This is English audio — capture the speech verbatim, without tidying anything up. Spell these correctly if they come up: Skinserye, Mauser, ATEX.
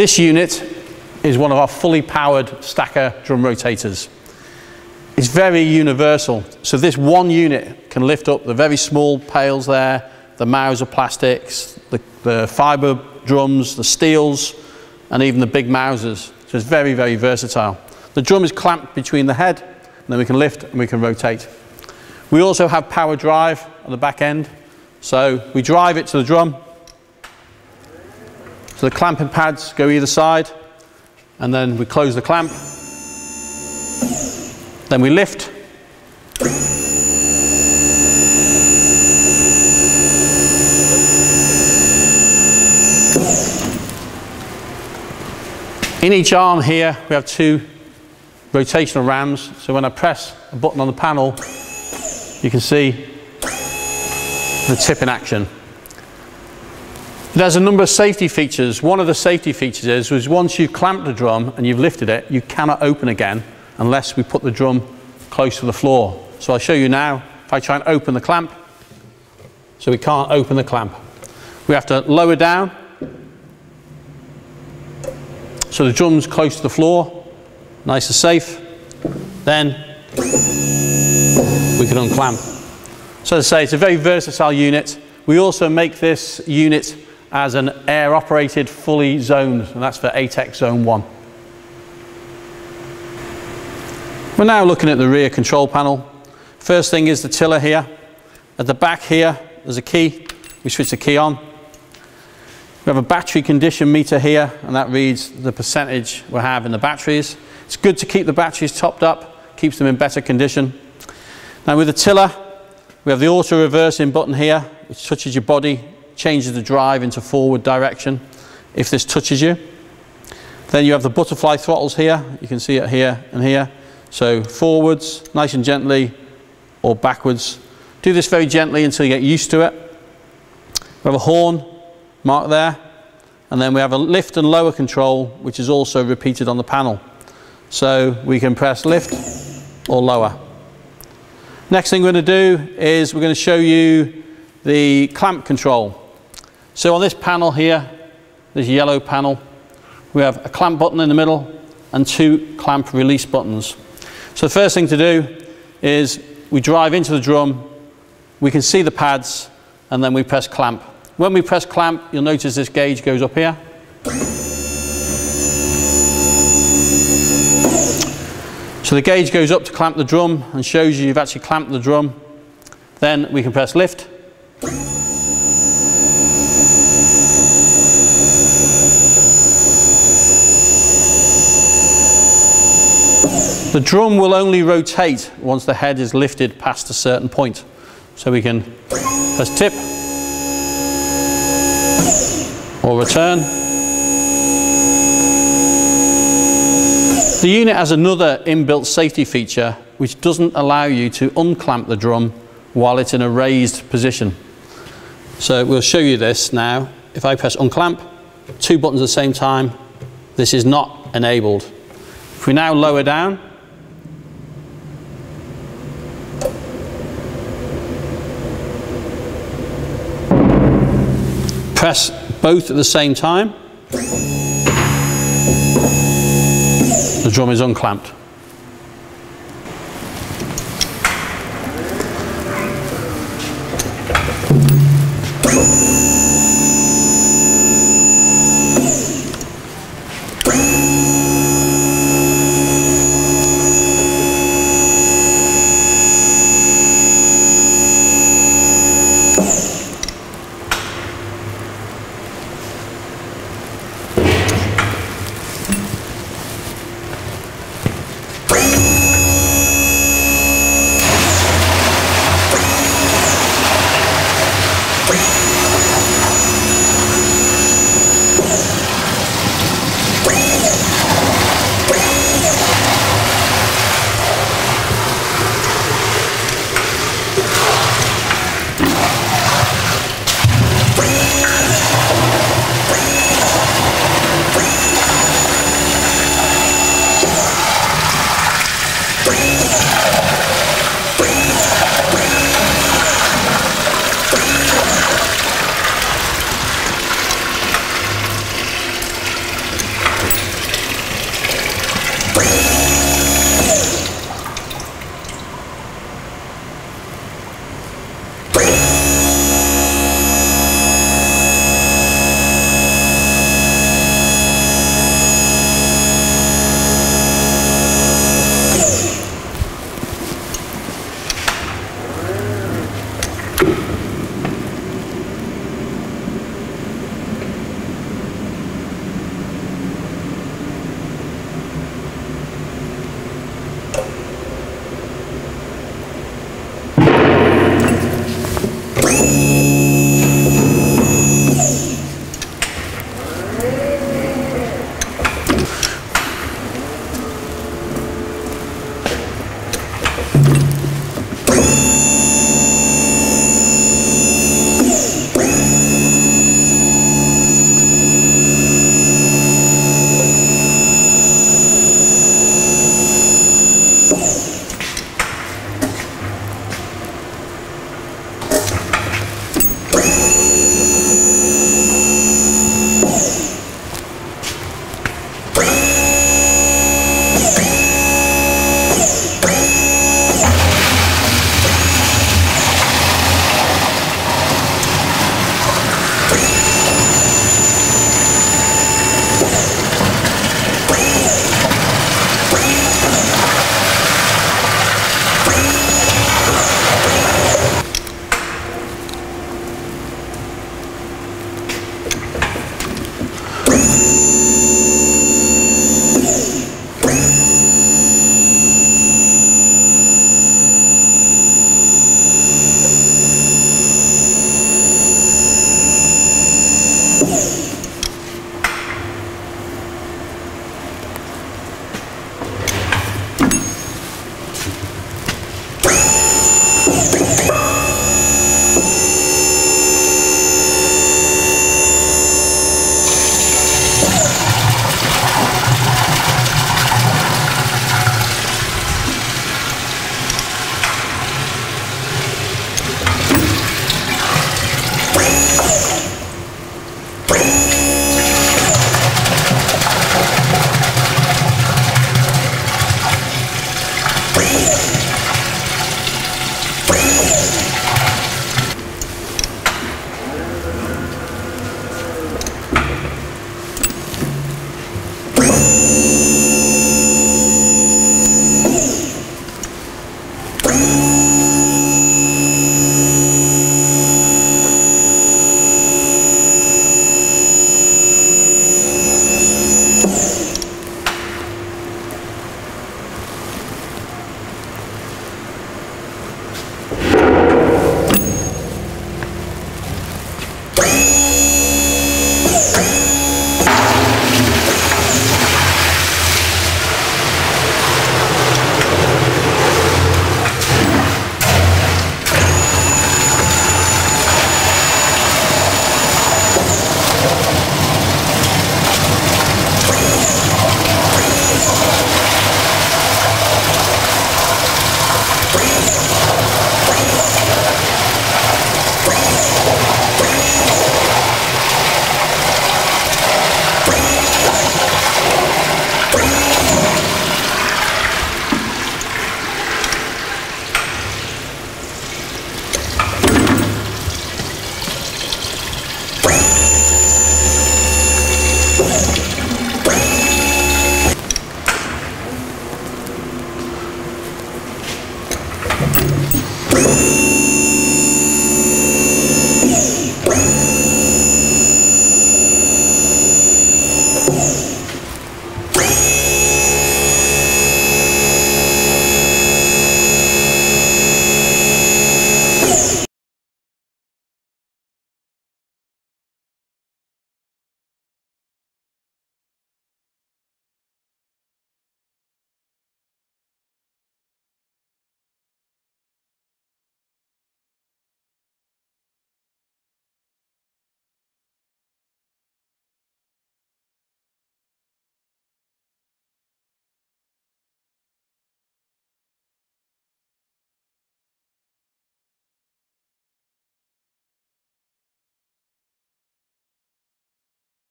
This unit is one of our fully powered stacker drum rotators. It's very universal, so this one unit can lift up the very small pails there, the Mauser plastics, the, the fibre drums, the steels, and even the big Mausers. So it's very, very versatile. The drum is clamped between the head, and then we can lift and we can rotate. We also have power drive on the back end, so we drive it to the drum. So the clamping pads go either side, and then we close the clamp. Then we lift. In each arm here, we have two rotational rams. So when I press a button on the panel, you can see the tip in action. There's a number of safety features. One of the safety features is, is once you've clamped the drum and you've lifted it, you cannot open again unless we put the drum close to the floor. So I'll show you now, if I try and open the clamp, so we can't open the clamp. We have to lower down, so the drum's close to the floor, nice and safe. Then we can unclamp. So as I say, it's a very versatile unit. We also make this unit as an air-operated, fully zoned, and that's for ATEX Zone one. We're now looking at the rear control panel. First thing is the tiller here. At the back here, there's a key. We switch the key on. We have a battery condition meter here, and that reads the percentage we have in the batteries. It's good to keep the batteries topped up, keeps them in better condition. Now with the tiller, we have the auto reversing button here, which touches your body, changes the drive into forward direction if this touches you. Then you have the butterfly throttles here, you can see it here and here. So forwards, nice and gently, or backwards. Do this very gently until you get used to it. We have a horn mark there, and then we have a lift and lower control, which is also repeated on the panel. So we can press lift or lower. Next thing we're going to do is we're going to show you the clamp control. So on this panel here, this yellow panel, we have a clamp button in the middle and two clamp release buttons. So the first thing to do is we drive into the drum, we can see the pads, and then we press clamp. When we press clamp, you'll notice this gauge goes up here. So the gauge goes up to clamp the drum and shows you you've actually clamped the drum. Then we can press lift. The drum will only rotate once the head is lifted past a certain point. So we can press tip or return. The unit has another inbuilt safety feature which doesn't allow you to unclamp the drum while it's in a raised position. So we'll show you this now. If I press unclamp, two buttons at the same time, this is not enabled. If we now lower down, press both at the same time, the drum is unclamped.